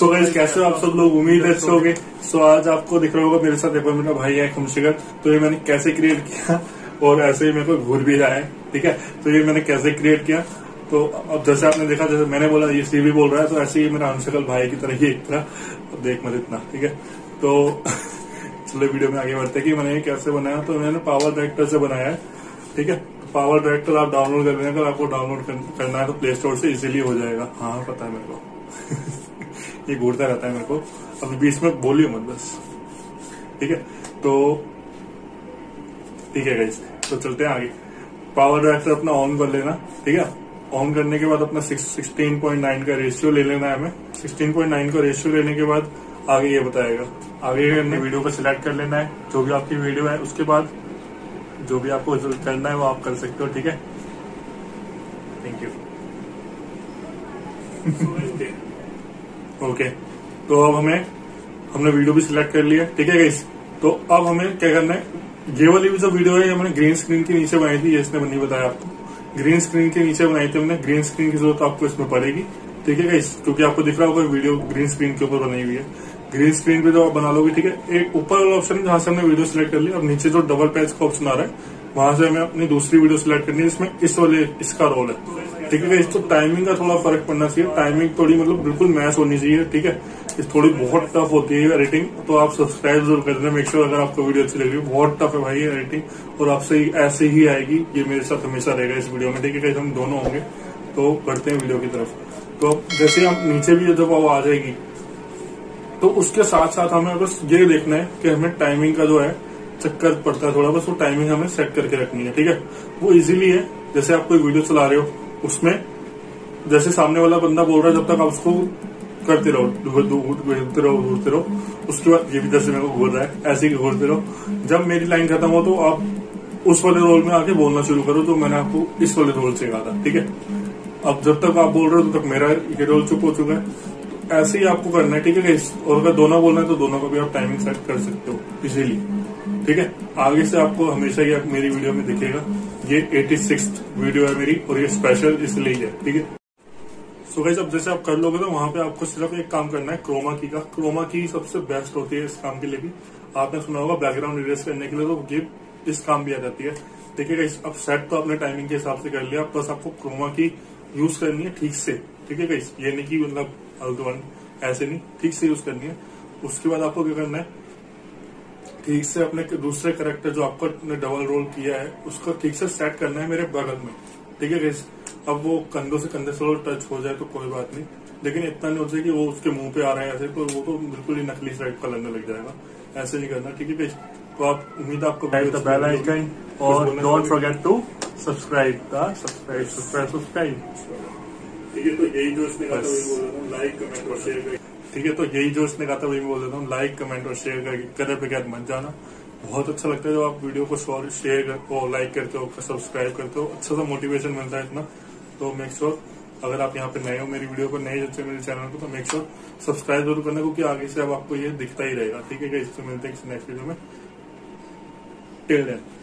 So guys कैसे हो आप सब लोग, उम्मीद है अच्छे होंगे। सो आज आपको दिख रहा होगा मेरे साथ एक बार मेरा भाई है खुमशिगर। तो ये मैंने कैसे क्रिएट किया और ऐसे ही मेरे को घूर भी रहा है, ठीक है। तो ये मैंने कैसे क्रिएट किया, तो अब जैसे आपने देखा, जैसे मैंने बोला ये सीवी बोल रहा है, तो ऐसे ही मेरा खुमशिगर भाई की तरह ही एक तरह देख मेरे इतना, ठीक है। तो चलो वीडियो में आगे बढ़ते कि मैंने कैसे बनाया। तो मैंने PowerDirector से बनाया है, ठीक है। PowerDirector आप डाउनलोड कर लेना, अगर आपको डाउनलोड करना है तो प्ले स्टोर से इजीली हो जाएगा। हाँ पता है मेरे को ये घूरता रहता है मेरे को, अब बीच में बोलियो मत बस, ठीक है। तो ठीक है गाइस, तो चलते हैं आगे। PowerDirector अपना ऑन कर लेना, ठीक है। ऑन करने के बाद अपना 16.9 का रेशियो ले लेना है हमें। 16.9 का रेशियो लेने के बाद आगे ये बताएगा, आगे हमने वीडियो को सिलेक्ट कर लेना है, जो भी आपकी वीडियो है। उसके बाद जो भी आपको करना है वो आप कर सकते हो, ठीक है। Thank you. ओके, तो अब हमने वीडियो भी सिलेक्ट कर लिया, ठीक है गाइस। तो अब हमें क्या करना है, ये वाली भी जो वीडियो है हमने ग्रीन स्क्रीन के नीचे बनाई थी, इसने नहीं बताया आपको। ग्रीन स्क्रीन के नीचे बनाई थी हमने, ग्रीन स्क्रीन की जरूरत आपको इसमें पड़ेगी, ठीक है गाइस, क्योंकि आपको दिख रहा होगा वीडियो ग्रीन स्क्रीन के ऊपर बनाई हुई है। ग्रीन स्क्रीन पे जो आप बना लोगे, ठीक है, एक ऊपर वाला ऑप्शन है जहां से हमने वीडियो सिलेक्ट कर ली। अब नीचे जो डबल पेज का ऑप्शन आ रहा है वहां से हमें अपनी दूसरी वीडियो सिलेक्ट करनी है, इसमें इस वाले इसका रोल है, ठीक है। इस तो टाइमिंग का थोड़ा फर्क पड़ना चाहिए, टाइमिंग थोड़ी मतलब बिल्कुल मैच होनी चाहिए, ठीक है। इस थोड़ी बहुत टफ होती है एडिटिंग, तो आप सब्सक्राइब जरूर कर देना, मेक श्योर। अगर आपको वीडियो अच्छी लगी, बहुत टफ है भाई एडिटिंग, और आपसे ऐसे ही आएगी, ये मेरे साथ हमेशा रहेगा इस वीडियो में, ठीक है। हम दोनों होंगे, तो बढ़ते हैं वीडियो की तरफ। तो जैसे हम नीचे भी जब वो आ जाएगी, तो उसके साथ साथ हमें बस ये देखना है कि हमें टाइमिंग का जो है चक्कर पड़ता है थोड़ा, बस वो टाइमिंग हमें सेट करके रखनी है, ठीक है। वो इजीली है, जैसे आप कोई वीडियो चला रहे हो, उसमें जैसे सामने वाला बंदा बोल रहा है, जब तक आप उसको करते रहो, घूरते रहो, उसके बाद ये भी जैसे मेरे को घूर रहा है, ऐसे ही घूरते रहो। जब मेरी लाइन खत्म हो तो आप उस वाले रोल में आके बोलना शुरू करो, तो मैंने आपको इस वाले रोल से कहा था, ठीक है। अब जब तक आप बोल रहे हो तब तक मेरा ये रोल चुप हो चुका है, ऐसे ही आपको करना है, ठीक है। और अगर दोनों बोलना है तो दोनों को भी आप टाइमिंग सेट कर सकते हो इजीली, ठीक है। आगे से आपको हमेशा ही मेरी वीडियो में दिखेगा। ये 86th वीडियो है मेरी, और ये स्पेशल इसलिए है, ठीक है। सो गाइस, अब जैसे आप कर लोगे तो वहां पे आपको सिर्फ एक काम करना है, क्रोमा की का। क्रोमा की सबसे बेस्ट होती है इस काम के लिए भी, आपने सुना होगा बैकग्राउंड इरेज करने के लिए, तो ये इस काम भी आ जाती है, ठीक है। अब सेट तो आपने टाइमिंग के हिसाब से कर लिया, बस आपको क्रोमा की यूज करनी है ठीक से, ठीक है गाइस। ये नहीं कि मतलब ऐसे नहीं, ठीक से यूज करनी है। उसके बाद आपको क्या करना है, ठीक से अपने दूसरे कैरेक्टर जो आपको डबल रोल किया है उसको ठीक से सेट करना है मेरे बगल में, ठीक है गाइस। अब वो कंधों से कंधे से टच हो जाए तो कोई बात नहीं, लेकिन इतना नहीं हो जाए कि वो उसके मुंह पे आ रहा है ऐसे, तो वो तो बिल्कुल ही नकली टाइप का लगने लग जाएगा, ऐसे नहीं करना, ठीक है गाइस। तो आप उम्मीद आपको बेल आइकन, और डोंट फॉरगेट टू सब्सक्राइब, ठीक है। तो यही जो इसने कहा था वही बोल देता हूँ, लाइक कमेंट और शेयर कर, ठीक है। तो यही जो इसने कहा था वही बोल देता हूँ, लाइक कमेंट और शेयर करके करे बगैर मत जाना। बहुत अच्छा लगता है जब आप वीडियो को शेयर करते हो, लाइक करते हो, सब्सक्राइब करते हो, अच्छा सा मोटिवेशन मिलता है इतना। तो मेक श्योर अगर आप यहाँ पे नए हो मेरी वीडियो को, नए जब से मेरे चैनल को, तो मेक श्योर सब्सक्राइब जरूर करना, क्योंकि आगे से अब आपको ये दिखता ही रहेगा, ठीक है। इससे मिलते हैं नेक्स्ट वीडियो में, टिल देन।